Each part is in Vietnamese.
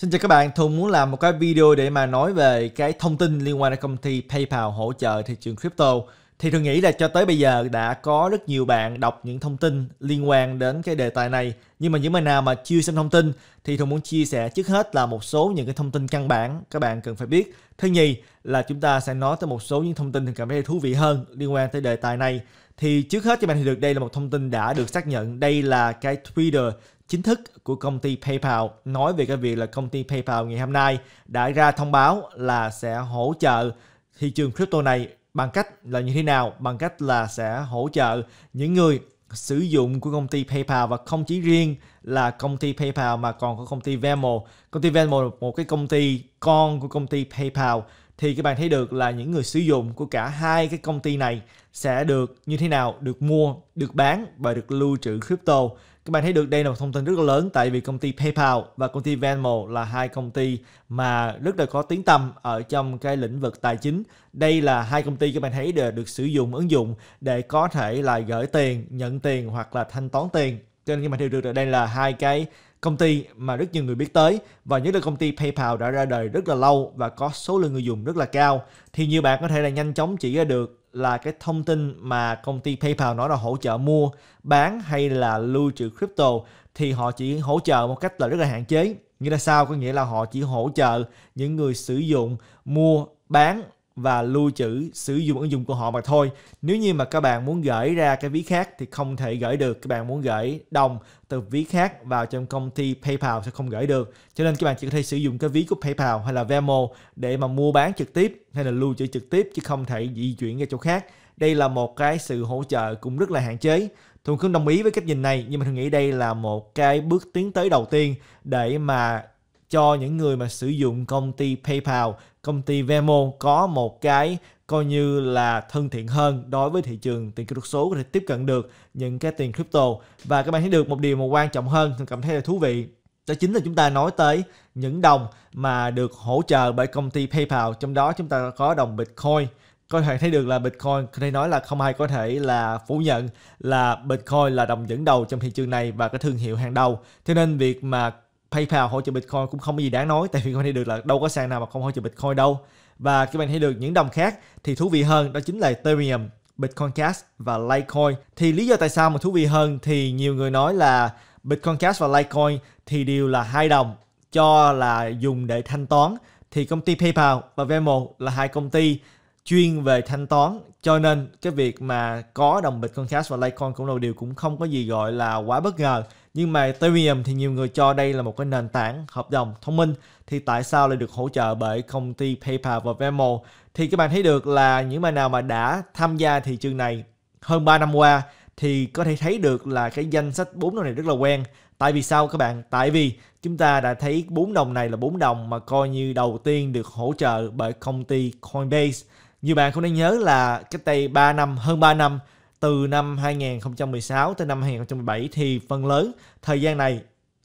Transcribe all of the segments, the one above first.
Xin chào các bạn, Thùng muốn làm một cái video để mà nói về cái thông tin liên quan đến công ty PayPal hỗ trợ thị trường crypto. Thì tôi nghĩ là cho tới bây giờ đã có rất nhiều bạn đọc những thông tin liên quan đến cái đề tài này. Nhưng mà những bạn nào mà chưa xem thông tin thì Thùng muốn chia sẻ trước hết là một số những cái thông tin căn bản các bạn cần phải biết. Thứ nhì là chúng ta sẽ nói tới một số những thông tin thì cảm thấy thú vị hơn liên quan tới đề tài này. Thì trước hết cho bạn thì được đây là một thông tin đã được xác nhận. Đây là cái Twitter chính thức của công ty PayPal nói về cái việc là công ty PayPal ngày hôm nay đã ra thông báo là sẽ hỗ trợ thị trường crypto này bằng cách là như thế nào? Bằng cách là sẽ hỗ trợ những người sử dụng của công ty PayPal, và không chỉ riêng là công ty PayPal mà còn có công ty Venmo. Công ty Venmo là một cái công ty con của công ty PayPal. Thì các bạn thấy được là những người sử dụng của cả hai cái công ty này sẽ được như thế nào, được mua, được bán và được lưu trữ crypto. Các bạn thấy được đây là một thông tin rất là lớn, tại vì công ty PayPal và công ty Venmo là hai công ty mà rất là có tiếng tăm ở trong cái lĩnh vực tài chính. Đây là hai công ty các bạn thấy đều được sử dụng ứng dụng để có thể là gửi tiền, nhận tiền hoặc là thanh toán tiền. Cho nên các bạn thấy được là đây là hai cái công ty mà rất nhiều người biết tới, và nhất là công ty PayPal đã ra đời rất là lâu và có số lượng người dùng rất là cao. Thì nhiều bạn có thể là nhanh chóng chỉ ra được là cái thông tin mà công ty PayPal nói là hỗ trợ mua, bán hay là lưu trữ crypto thì họ chỉ hỗ trợ một cách là rất là hạn chế. Nghĩa là sao? Có nghĩa là họ chỉ hỗ trợ những người sử dụng mua, bán và lưu trữ sử dụng ứng dụng của họ mà thôi. Nếu như mà các bạn muốn gửi ra cái ví khác thì không thể gửi được. Các bạn muốn gửi đồng từ ví khác vào trong công ty PayPal sẽ không gửi được. Cho nên các bạn chỉ có thể sử dụng cái ví của PayPal hay là Venmo để mà mua bán trực tiếp hay là lưu trữ trực tiếp, chứ không thể di chuyển ra chỗ khác. Đây là một cái sự hỗ trợ cũng rất là hạn chế. Tôi không đồng ý với cách nhìn này, nhưng mà tôi nghĩ đây là một cái bước tiến tới đầu tiên để mà cho những người mà sử dụng công ty PayPal, công ty Venmo có một cái coi như là thân thiện hơn đối với thị trường tiền kỹ thuật số, có thể tiếp cận được những cái tiền crypto. Và các bạn thấy được một điều mà quan trọng hơn, tôi cảm thấy là thú vị, đó chính là chúng ta nói tới những đồng mà được hỗ trợ bởi công ty PayPal, trong đó chúng ta có đồng Bitcoin. Có thể thấy được là Bitcoin, có thể nói là không ai có thể là phủ nhận là Bitcoin là đồng dẫn đầu trong thị trường này và cái thương hiệu hàng đầu. Cho nên việc mà PayPal hỗ trợ Bitcoin cũng không có gì đáng nói, tại vì các bạn thấy được là đâu có sàn nào mà không hỗ trợ Bitcoin đâu. Và các bạn thấy được những đồng khác thì thú vị hơn, đó chính là Ethereum, Bitcoin Cash và Litecoin. Thì lý do tại sao mà thú vị hơn thì nhiều người nói là Bitcoin Cash và Litecoin thì đều là hai đồng cho là dùng để thanh toán. Thì công ty PayPal và Venmo là hai công ty chuyên về thanh toán, cho nên cái việc mà có đồng Bitcoin Cash và Litecoin cũng là điều cũng không có gì gọi là quá bất ngờ. Nhưng mà Ethereum thì nhiều người cho đây là một cái nền tảng hợp đồng thông minh, thì tại sao lại được hỗ trợ bởi công ty PayPal và Venmo? Thì các bạn thấy được là những bạn nào mà đã tham gia thị trường này hơn 3 năm qua thì có thể thấy được là cái danh sách 4 đồng này rất là quen. Tại vì sao các bạn? Tại vì chúng ta đã thấy 4 đồng này là 4 đồng mà coi như đầu tiên được hỗ trợ bởi công ty Coinbase. Nhiều bạn cũng nên nhớ là cách đây 3 năm, hơn 3 năm, từ năm 2016 tới năm 2017 thì phần lớn thời gian này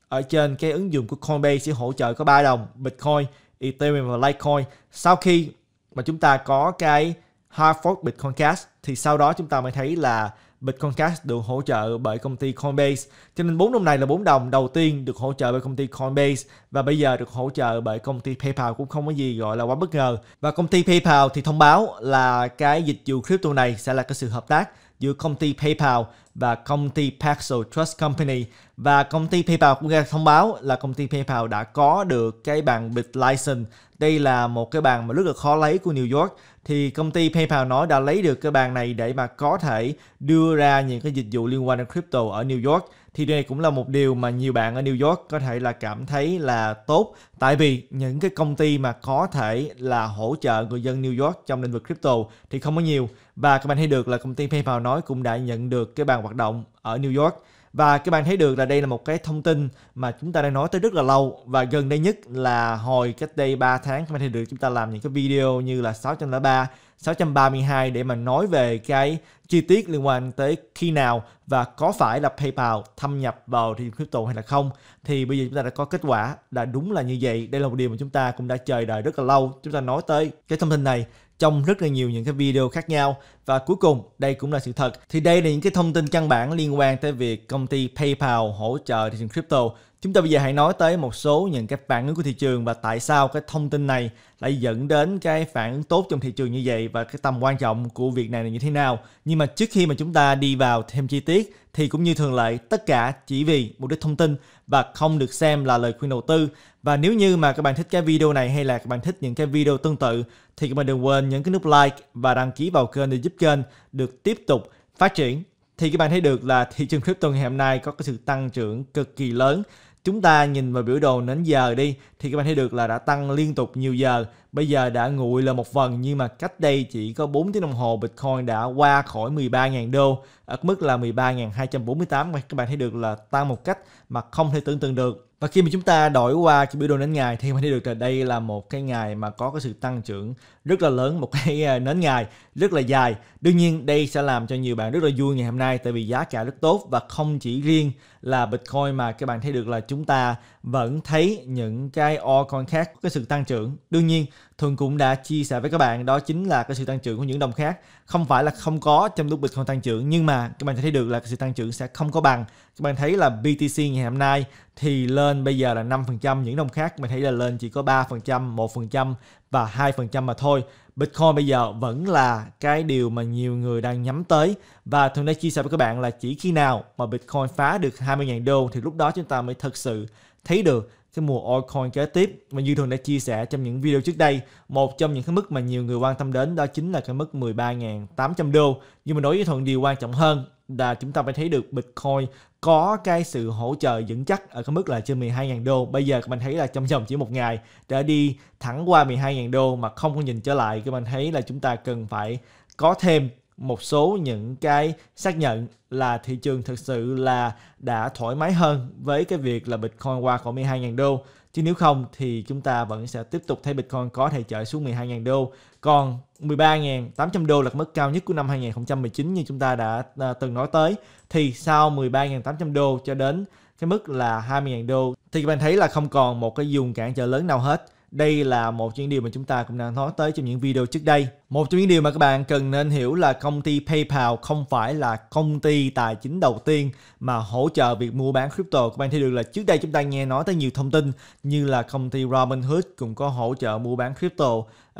ở trên cái ứng dụng của Coinbase sẽ hỗ trợ có 3 đồng Bitcoin, Ethereum và Litecoin. Sau khi mà chúng ta có cái hard fork Bitcoin Cash thì sau đó chúng ta mới thấy là Bitcoin Cash được hỗ trợ bởi công ty Coinbase. Cho nên 4 đồng này là 4 đồng đầu tiên được hỗ trợ bởi công ty Coinbase, và bây giờ được hỗ trợ bởi công ty PayPal cũng không có gì gọi là quá bất ngờ. Và công ty PayPal thì thông báo là cái dịch vụ crypto này sẽ là cái sự hợp tác giữa công ty PayPal và công ty Paxos Trust Company. Và công ty PayPal cũng ra thông báo là công ty PayPal đã có được cái bằng BitLicense. Đây là một cái bàn mà rất là khó lấy của New York. Thì công ty PayPal nói đã lấy được cái bàn này để mà có thể đưa ra những cái dịch vụ liên quan đến crypto ở New York. Thì đây cũng là một điều mà nhiều bạn ở New York có thể là cảm thấy là tốt. Tại vì những cái công ty mà có thể là hỗ trợ người dân New York trong lĩnh vực crypto thì không có nhiều. Và các bạn thấy được là công ty PayPal nói cũng đã nhận được cái bàn hoạt động ở New York. Và các bạn thấy được là đây là một cái thông tin mà chúng ta đang nói tới rất là lâu, và gần đây nhất là hồi cách đây 3 tháng các bạn thấy được chúng ta làm những cái video như là 603, 632 để mà nói về cái chi tiết liên quan tới khi nào và có phải là PayPal thâm nhập vào thị trường crypto hay là không. Thì bây giờ chúng ta đã có kết quả là đúng là như vậy. Đây là một điều mà chúng ta cũng đã chờ đợi rất là lâu. Chúng ta nói tới cái thông tin này trong rất là nhiều những cái video khác nhau. Và cuối cùng, đây cũng là sự thật. Thì đây là những cái thông tin căn bản liên quan tới việc công ty PayPal hỗ trợ thị trường crypto. Chúng ta bây giờ hãy nói tới một số những cái phản ứng của thị trường và tại sao cái thông tin này lại dẫn đến cái phản ứng tốt trong thị trường như vậy và cái tầm quan trọng của việc này là như thế nào. Nhưng mà trước khi mà chúng ta đi vào thêm chi tiết thì cũng như thường lệ, tất cả chỉ vì mục đích thông tin và không được xem là lời khuyên đầu tư. Và nếu như mà các bạn thích cái video này hay là các bạn thích những cái video tương tự thì các bạn đừng quên nhấn cái nút like và đăng ký vào kênh để giúp kênh được tiếp tục phát triển. Thì các bạn thấy được là thị trường crypto ngày hôm nay có cái sự tăng trưởng cực kỳ lớn. Chúng ta nhìn vào biểu đồ nến giờ đi thì các bạn thấy được là đã tăng liên tục nhiều giờ. Bây giờ đã nguội là một phần nhưng mà cách đây chỉ có 4 tiếng đồng hồ Bitcoin đã qua khỏi 13.000 đô ở mức là 13.248. Các bạn thấy được là tăng một cách mà không thể tưởng tượng được. Và khi mà chúng ta đổi qua cái biểu đồ nến ngày thì các bạn thấy được là đây là một cái ngày mà có cái sự tăng trưởng rất là lớn, một cái nến ngày rất là dài. Đương nhiên đây sẽ làm cho nhiều bạn rất là vui ngày hôm nay tại vì giá cả rất tốt và không chỉ riêng là Bitcoin mà các bạn thấy được là chúng ta vẫn thấy những cái altcoin khác có cái sự tăng trưởng. Đương nhiên Thuận cũng đã chia sẻ với các bạn đó chính là cái sự tăng trưởng của những đồng khác. Không phải là không có trong lúc Bitcoin tăng trưởng nhưng mà các bạn thấy được là cái sự tăng trưởng sẽ không có bằng. Các bạn thấy là BTC ngày hôm nay thì lên bây giờ là 5%, những đồng khác mình thấy là lên chỉ có 3%, 1% và 2% mà thôi. Bitcoin bây giờ vẫn là cái điều mà nhiều người đang nhắm tới và Thuận đã chia sẻ với các bạn là chỉ khi nào mà Bitcoin phá được 20.000 đô thì lúc đó chúng ta mới thật sự thấy được cái mùa altcoin kế tiếp. Mà như Thuận đã chia sẻ trong những video trước đây, một trong những cái mức mà nhiều người quan tâm đến đó chính là cái mức 13.800 đô. Nhưng mà đối với Thuận điều quan trọng hơn là chúng ta phải thấy được Bitcoin có cái sự hỗ trợ vững chắc ở cái mức là trên 12.000 đô. Bây giờ các bạn thấy là trong vòng chỉ một ngày đã đi thẳng qua 12.000 đô mà không có nhìn trở lại. Các bạn thấy là chúng ta cần phải có thêm một số những cái xác nhận là thị trường thực sự là đã thoải mái hơn với cái việc là Bitcoin qua khỏi 12.000 đô. Chứ nếu không thì chúng ta vẫn sẽ tiếp tục thấy Bitcoin có thể chở xuống 12.000 đô. Còn 13.800 đô là mức cao nhất của năm 2019 như chúng ta đã từng nói tới. Thì sau 13.800 đô cho đến cái mức là 20.000 đô thì các bạn thấy là không còn một cái vùng cản trở lớn nào hết. Đây là một những điều mà chúng ta cũng đã nói tới trong những video trước đây. Một trong những điều mà các bạn cần nên hiểu là công ty PayPal không phải là công ty tài chính đầu tiên mà hỗ trợ việc mua bán crypto. Các bạn thấy được là trước đây chúng ta nghe nói tới nhiều thông tin như là công ty Robinhood cũng có hỗ trợ mua bán crypto.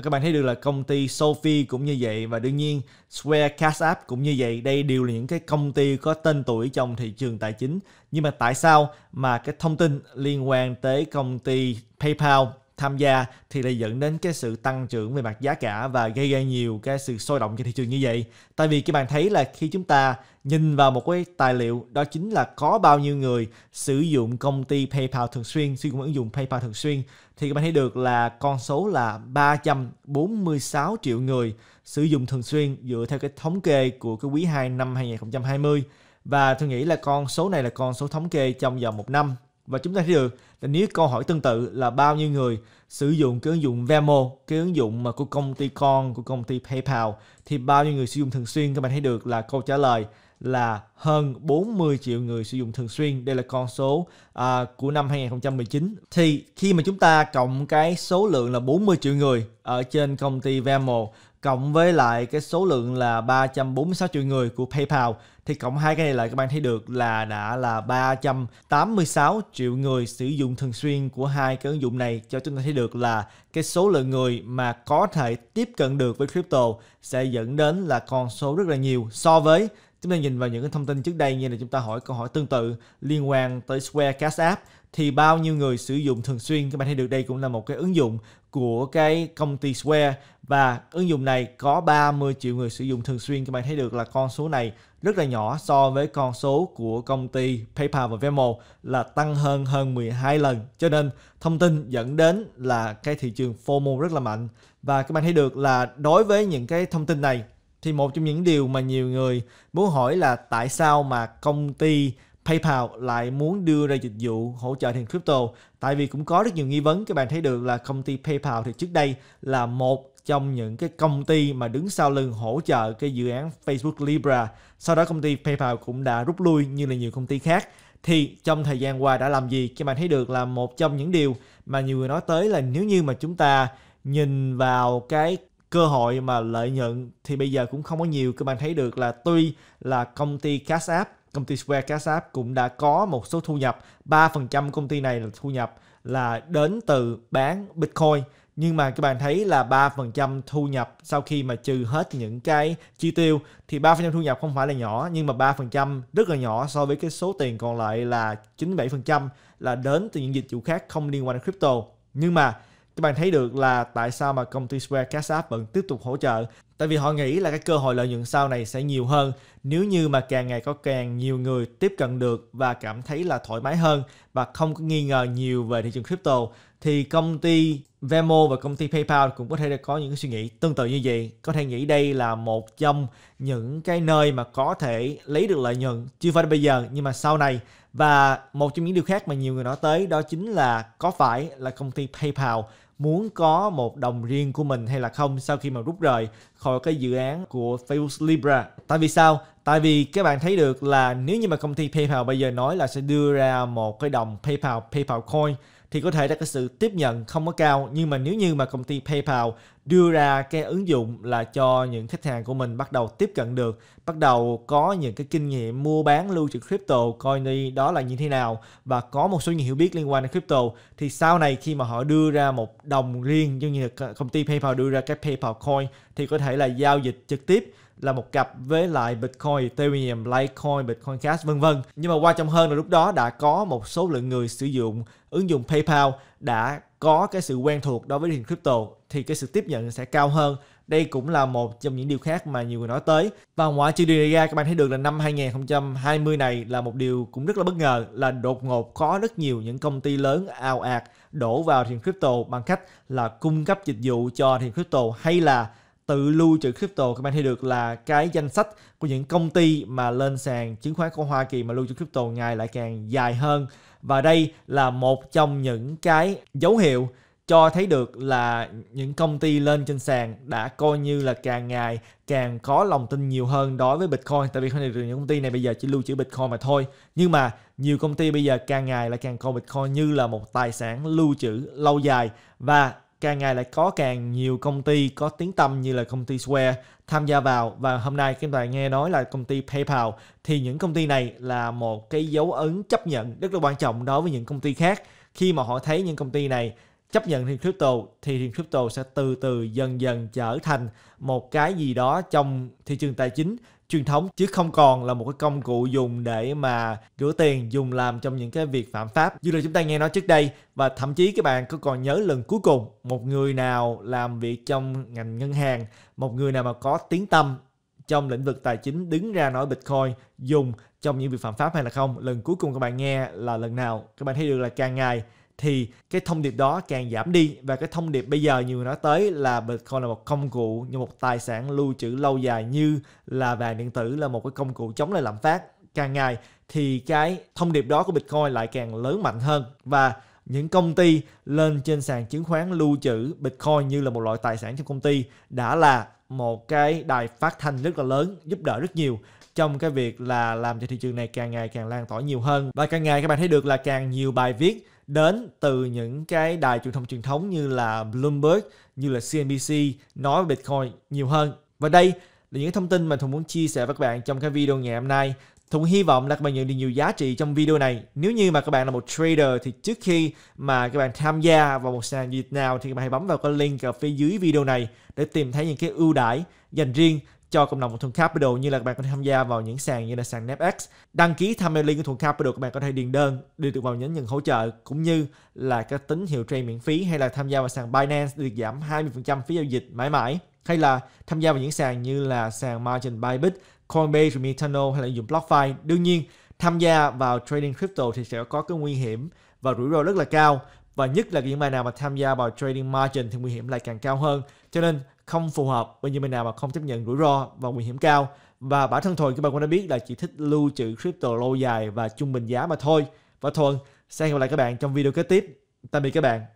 Các bạn thấy được là công ty SoFi cũng như vậy và đương nhiên Square Cash App cũng như vậy. Đây đều là những cái công ty có tên tuổi trong thị trường tài chính. Nhưng mà tại sao mà cái thông tin liên quan tới công ty PayPal tham gia thì lại dẫn đến cái sự tăng trưởng về mặt giá cả và gây ra nhiều cái sự sôi động cho thị trường như vậy? Tại vì các bạn thấy là khi chúng ta nhìn vào một cái tài liệu đó chính là có bao nhiêu người sử dụng công ty PayPal thường xuyên, sử dụng ứng dụng PayPal thường xuyên, thì các bạn thấy được là con số là 346 triệu người sử dụng thường xuyên dựa theo cái thống kê của cái quý 2 năm 2020. Và tôi nghĩ là con số này là con số thống kê trong vòng một năm. Và chúng ta thấy được là nếu câu hỏi tương tự là bao nhiêu người sử dụng cái ứng dụng Venmo, cái ứng dụng mà của công ty con của công ty PayPal, thì bao nhiêu người sử dụng thường xuyên, các bạn thấy được là câu trả lời là hơn 40 triệu người sử dụng thường xuyên. Đây là con số của năm 2019. Thì khi mà chúng ta cộng cái số lượng là 40 triệu người ở trên công ty Venmo cộng với lại cái số lượng là 346 triệu người của PayPal thì cộng hai cái này lại, các bạn thấy được là đã là 386 triệu người sử dụng thường xuyên của hai cái ứng dụng này, cho chúng ta thấy được là cái số lượng người mà có thể tiếp cận được với crypto sẽ dẫn đến là con số rất là nhiều. So với chúng ta nhìn vào những cái thông tin trước đây như là chúng ta hỏi câu hỏi tương tự liên quan tới Square Cash App thì bao nhiêu người sử dụng thường xuyên, các bạn thấy được đây cũng là một cái ứng dụng của cái công ty Square và ứng dụng này có 30 triệu người sử dụng thường xuyên. Các bạn thấy được là con số này rất là nhỏ so với con số của công ty PayPal và Venmo là tăng hơn 12 lần. Cho nên thông tin dẫn đến là cái thị trường FOMO rất là mạnh. Và các bạn thấy được là đối với những cái thông tin này thì một trong những điều mà nhiều người muốn hỏi là tại sao mà công ty PayPal lại muốn đưa ra dịch vụ hỗ trợ tiền crypto. Tại vì cũng có rất nhiều nghi vấn. Các bạn thấy được là công ty PayPal thì trước đây là một trong những cái công ty mà đứng sau lưng hỗ trợ cái dự án Facebook Libra. Sau đó công ty PayPal cũng đã rút lui như là nhiều công ty khác. Thì trong thời gian qua đã làm gì? Các bạn thấy được là một trong những điều mà nhiều người nói tới là nếu như mà chúng ta nhìn vào cái cơ hội mà lợi nhuận thì bây giờ cũng không có nhiều. Các bạn thấy được là tuy là công ty Cash App, công ty Square Cash App cũng đã có một số thu nhập, 3% công ty này là thu nhập là đến từ bán Bitcoin. Nhưng mà các bạn thấy là 3% thu nhập sau khi mà trừ hết những cái chi tiêu thì 3% thu nhập không phải là nhỏ, nhưng mà 3% rất là nhỏ so với cái số tiền còn lại là 97% là đến từ những dịch vụ khác không liên quan đến crypto. Nhưng mà các bạn thấy được là tại sao mà công ty Square Cash App vẫn tiếp tục hỗ trợ? Tại vì họ nghĩ là cái cơ hội lợi nhuận sau này sẽ nhiều hơn nếu như mà càng ngày có càng nhiều người tiếp cận được và cảm thấy là thoải mái hơn và không có nghi ngờ nhiều về thị trường crypto. Thì công ty Venmo và công ty PayPal cũng có thể có những suy nghĩ tương tự như vậy. Có thể nghĩ đây là một trong những cái nơi mà có thể lấy được lợi nhuận, chưa phải bây giờ nhưng mà sau này. Và một trong những điều khác mà nhiều người nói tới đó chính là có phải là công ty PayPal muốn có một đồng riêng của mình hay là không sau khi mà rút rời khỏi cái dự án của Facebook Libra. Tại vì sao? Tại vì các bạn thấy được là nếu như mà công ty PayPal bây giờ nói là sẽ đưa ra một cái đồng PayPal Coin thì có thể là cái sự tiếp nhận không có cao. Nhưng mà nếu như mà công ty PayPal đưa ra cái ứng dụng là cho những khách hàng của mình bắt đầu tiếp cận được, bắt đầu có những cái kinh nghiệm mua bán lưu trữ crypto coin đó là như thế nào và có một số những hiểu biết liên quan đến crypto, thì sau này khi mà họ đưa ra một đồng riêng giống như công ty PayPal đưa ra cái PayPal Coin thì có thể là giao dịch trực tiếp là một cặp với lại Bitcoin, Ethereum, Litecoin, Bitcoin Cash vân vân. Nhưng mà quan trọng hơn là lúc đó đã có một số lượng người sử dụng ứng dụng PayPal đã có cái sự quen thuộc đối với thị trường crypto thì cái sự tiếp nhận sẽ cao hơn. Đây cũng là một trong những điều khác mà nhiều người nói tới. Và ngoại trừ điều này ra, các bạn thấy được là năm 2020 này là một điều cũng rất là bất ngờ, là đột ngột có rất nhiều những công ty lớn ào ạt đổ vào thị trường crypto bằng cách là cung cấp dịch vụ cho thị trường crypto hay là tự lưu trữ crypto. Các bạn thấy được là cái danh sách của những công ty mà lên sàn chứng khoán của Hoa Kỳ mà lưu trữ crypto ngày lại càng dài hơn. Và đây là một trong những cái dấu hiệu cho thấy được là những công ty lên trên sàn đã coi như là càng ngày càng có lòng tin nhiều hơn đối với Bitcoin. Tại vì không được những công ty này bây giờ chỉ lưu trữ Bitcoin mà thôi. Nhưng mà nhiều công ty bây giờ càng ngày lại càng coi Bitcoin như là một tài sản lưu trữ lâu dài. Và càng ngày lại có càng nhiều công ty có tiếng tăm như là công ty Square tham gia vào. Và hôm nay các bạn nghe nói là công ty PayPal, thì những công ty này là một cái dấu ấn chấp nhận rất là quan trọng đối với những công ty khác. Khi mà họ thấy những công ty này chấp nhận thì crypto, thì crypto sẽ từ từ dần dần trở thành một cái gì đó trong thị trường tài chính truyền thống, chứ không còn là một cái công cụ dùng để mà rửa tiền, dùng làm trong những cái việc phạm pháp như là chúng ta nghe nói trước đây. Và thậm chí các bạn có còn nhớ lần cuối cùng một người nào làm việc trong ngành ngân hàng, một người nào mà có tiếng tăm trong lĩnh vực tài chính đứng ra nói Bitcoin dùng trong những việc phạm pháp hay là không? Lần cuối cùng các bạn nghe là lần nào? Các bạn thấy được là càng ngày thì cái thông điệp đó càng giảm đi. Và cái thông điệp bây giờ nhiều người nói tới là Bitcoin là một công cụ, như một tài sản lưu trữ lâu dài, như là vàng điện tử, là một cái công cụ chống lại lạm phát. Càng ngày thì cái thông điệp đó của Bitcoin lại càng lớn mạnh hơn. Và những công ty lên trên sàn chứng khoán lưu trữ Bitcoin như là một loại tài sản trong công ty đã là một cái đài phát thanh rất là lớn, giúp đỡ rất nhiều trong cái việc là làm cho thị trường này càng ngày càng lan tỏa nhiều hơn. Và càng ngày các bạn thấy được là càng nhiều bài viết đến từ những cái đài truyền thống như là Bloomberg, như là CNBC nói về Bitcoin nhiều hơn. Và đây là những thông tin mà Thuận muốn chia sẻ với các bạn trong cái video ngày hôm nay. Thuận hy vọng là các bạn nhận được nhiều giá trị trong video này. Nếu như mà các bạn là một trader thì trước khi mà các bạn tham gia vào một sàn giao dịch nào thì các bạn hãy bấm vào cái link ở phía dưới video này để tìm thấy những cái ưu đãi dành riêng cho cộng đồng của Thuận Capital, như là các bạn có thể tham gia vào những sàn như là sàn NetEx. Đăng ký tham gia link của Thuận Capital, các bạn có thể điền đơn để được vào nhóm nhận hỗ trợ, cũng như là các tín hiệu trade miễn phí, hay là tham gia vào sàn Binance được giảm 20% phí giao dịch mãi mãi, hay là tham gia vào những sàn như là sàn margin Bybit, Coinbase, Metano hay là dùng BlockFi. Đương nhiên, tham gia vào trading crypto thì sẽ có cái nguy hiểm và rủi ro rất là cao, và nhất là những bài nào mà tham gia vào trading margin thì nguy hiểm lại càng cao hơn. Cho nên không phù hợp với những bên nào mà không chấp nhận rủi ro và nguy hiểm cao. Và bản thân Thuận, các bạn cũng đã biết là chỉ thích lưu trữ crypto lâu dài và trung bình giá mà thôi. Và Thuận sẽ hẹn gặp lại các bạn trong video kế tiếp. Tạm biệt các bạn.